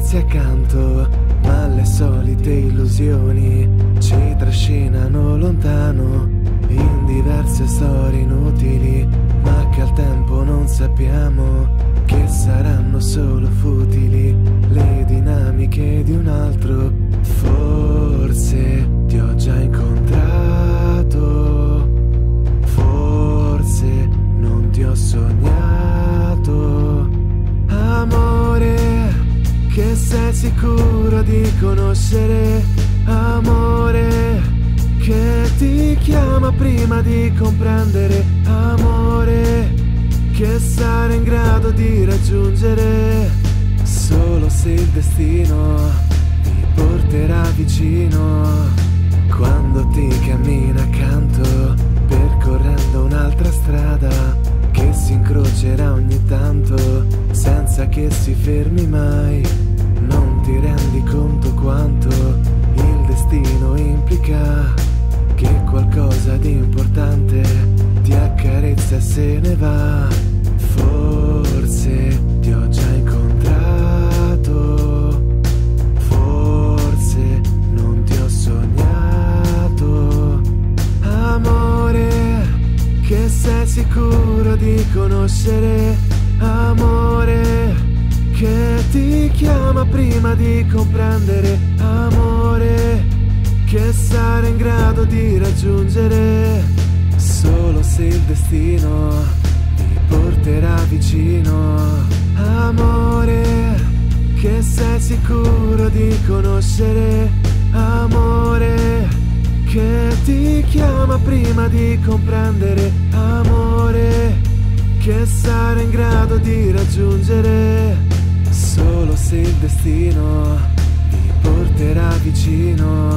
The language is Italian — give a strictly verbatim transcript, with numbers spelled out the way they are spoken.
starsi accanto, ma le solite illusioni ci trascinano lontano in diverse storie inutili, ma che al tempo non sappiamo che saranno solo futili le dinamiche di un altro. Forse ti ho già incontrato, forse non ti ho sognato, amore, che sei sicuro di conoscere, amore, che ti chiama prima di comprendere, amore, che sarà in grado di raggiungere. Solo se il destino ti porterà vicino, quando ti cammina accanto percorrendo un'altra strada che si incrocerà ogni tanto senza che si fermi mai, non ti rendi conto quanto il destino implica che qualcosa di importante ti accarezza e se ne va. Forse ti ho già incontrato, forse non ti ho sognato, amore, che sei sicuro di conoscere, amore, che ti chiama prima di comprendere, amore, che sarà in grado di raggiungere. Solo se il destino ti porterà vicino, amore, che sei sicuro di conoscere, amore, che ti chiama prima di comprendere, amore, che sarà in grado di raggiungere. Solo se il destino ti porterà vicino.